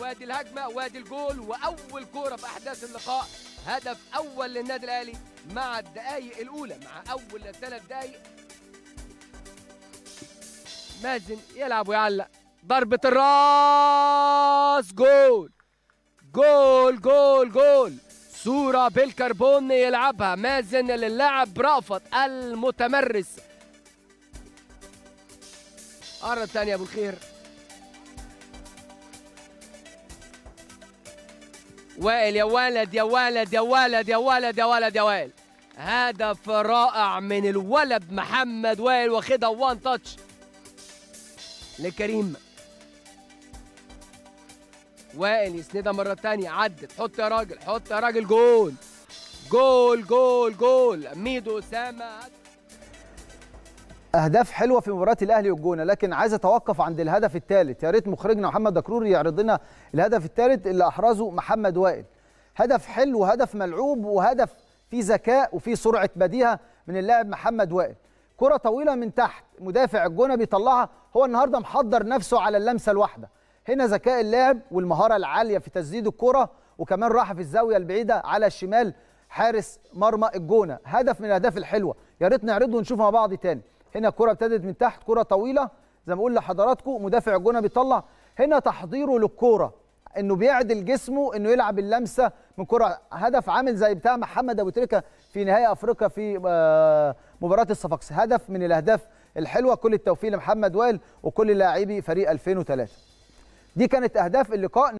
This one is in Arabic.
وادي الهجمه وادي الجول واول كوره في احداث اللقاء، هدف اول للنادي الاهلي مع الدقائق الاولى، مع اول 3 دقائق. مازن يلعب ويعلق، ضربه الراس، جول جول جول جول، صوره بالكربون يلعبها مازن للاعب رأفت المتمرس. مرة ثانية أبو الخير، وائل يا ولد يا ولد يا ولد يا ولد يا ولد يا وائل، هدف رائع من الولد محمد وائل، واخدها وان تاتش لكريم. وائل يسندها مرة ثانية، عدت، حط يا راجل حط يا راجل، جول جول جول جول، ميدو أسامة. أهداف حلوة في مباراة الأهلي والجونة، لكن عايز أتوقف عند الهدف الثالث. يا ريت مخرجنا محمد دكروري يعرض لنا الهدف الثالث اللي أحرزه محمد وائل. هدف حلو وهدف ملعوب وهدف فيه ذكاء وفيه سرعة بديهة من اللاعب محمد وائل. كرة طويلة من تحت، مدافع الجونة بيطلعها، هو النهارده محضر نفسه على اللمسة الواحدة. هنا ذكاء اللاعب والمهارة العالية في تسديد الكرة، وكمان راحة في الزاوية البعيدة على الشمال حارس مرمى الجونة. هدف من الأهداف الحلوة، يا ريت نعرضه ونشوف مع بعض تاني. هنا كرة ابتدت من تحت، كرة طويلة زي ما بقول لحضراتكم، مدافع الجونة بيطلع، هنا تحضيره للكرة انه بيعدل جسمه انه يلعب اللمسة من كرة. هدف عامل زي بتاع محمد ابو تريكة في نهائي افريقيا في مباراة الصفاقس. هدف من الاهداف الحلوة، كل التوفيق لمحمد وائل وكل لاعبي فريق 2003. دي كانت اهداف اللقاء.